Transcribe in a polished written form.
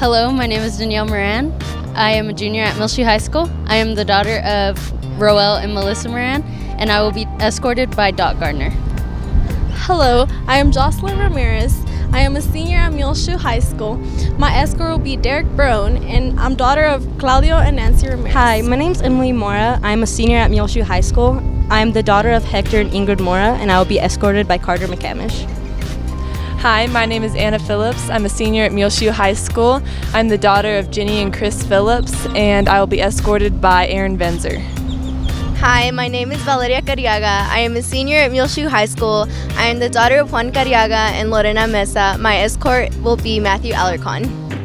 Hello, my name is Danielle Moran. I am a junior at Muleshoe High School. I am the daughter of Roel and Melissa Moran, and I will be escorted by Dot Gardner. Hello, I am Joceline Ramirez. I am a senior at Muleshoe High School. My escort will be Derek Brown, and I'm daughter of Claudio and Nancy Ramirez. Hi, my name's Ingrid Mora. I'm a senior at Muleshoe High School. I'm the daughter of Hector and Ingrid Mora, and I will be escorted by Carter McAmish. Hi, my name is Anna Phillips. I'm a senior at Muleshoe High School. I'm the daughter of Ginny and Chris Phillips, and I will be escorted by Aaron Venzer. Hi, my name is Valeria Carriaga. I am a senior at Muleshoe High School. I am the daughter of Juan Carriaga and Lorena Mesa. My escort will be Matthew Alarcon.